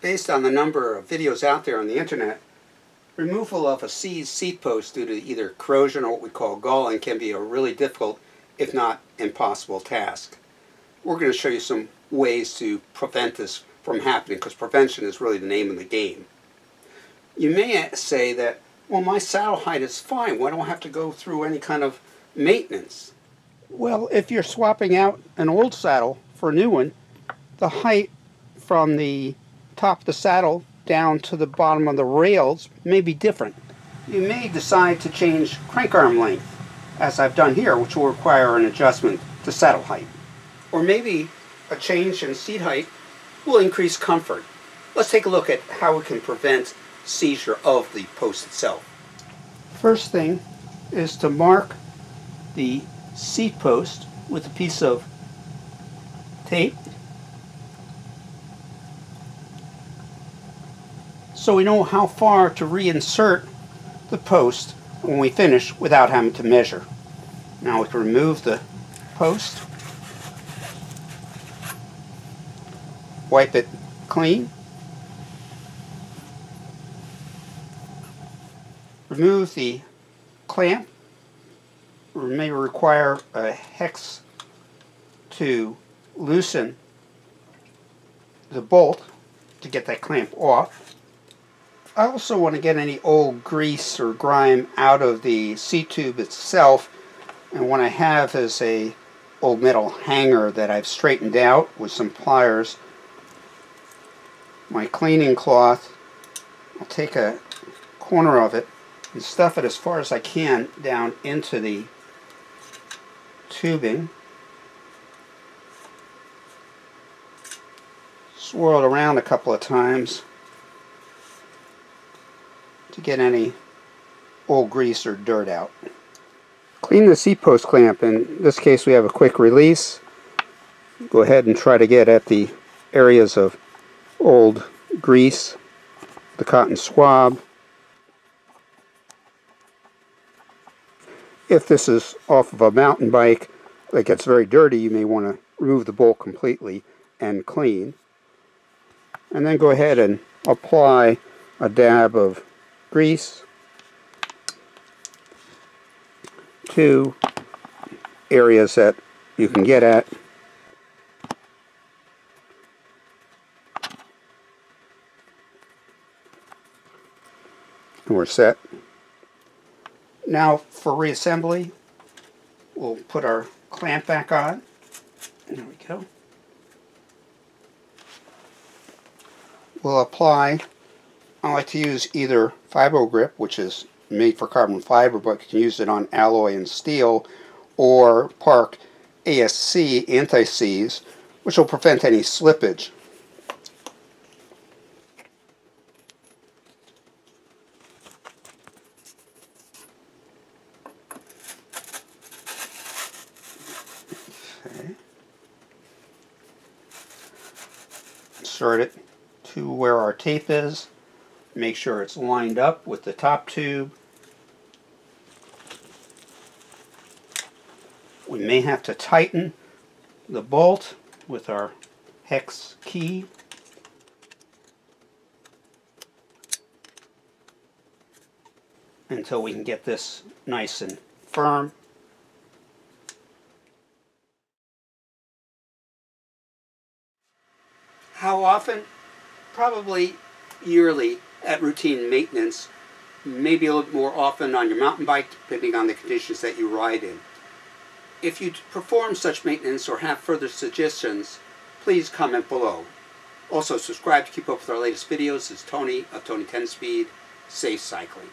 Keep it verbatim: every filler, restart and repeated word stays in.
based on the number of videos out there on the internet, removal of a seized seat post due to either corrosion or what we call galling can be a really difficult, if not impossible, task. We're going to show you some ways to prevent this from happening, because prevention is really the name of the game. You may say that, well, my saddle height is fine, why do I have to go through any kind of maintenance? Well, if you're swapping out an old saddle for a new one, the height from the top of the saddle down to the bottom of the rails may be different. You may decide to change crank arm length, as I've done here, which will require an adjustment to saddle height. Or maybe a change in seat height will increase comfort. Let's take a look at how we can prevent seizure of the post itself. First thing is to mark the seat post with a piece of tape, so we know how far to reinsert the post when we finish without having to measure. Now we can remove the post, wipe it clean, remove the clamp. It may require a hex to loosen the bolt to get that clamp off. I also want to get any old grease or grime out of the seat tube itself, and what I have is a old metal hanger that I've straightened out with some pliers. My cleaning cloth, I'll take a corner of it and stuff it as far as I can down into the tubing. Swirl it around a couple of times to get any old grease or dirt out. Clean the seat post clamp. In this case we have a quick release. Go ahead and try to get at the areas of old grease, the cotton swab. If this is off of a mountain bike that gets very dirty, you may want to remove the bolt completely and clean. And then go ahead and apply a dab of grease to areas that you can get at. And we're set. Now for reassembly, we'll put our clamp back on. There we go. We'll apply, I like to use either Fiber Grip, which is made for carbon fiber, but you can use it on alloy and steel, or Park A S C anti-seize, which will prevent any slippage. Okay. Insert it to where our tape is. Make sure it's lined up with the top tube. We may have to tighten the bolt with our hex key. Until we can get this nice and firm. How often? Probably yearly at routine maintenance, maybe a little more often on your mountain bike depending on the conditions that you ride in. If you perform such maintenance or have further suggestions, please comment below. Also subscribe to keep up with our latest videos. This is Tony of Tony ten Speed. Safe cycling.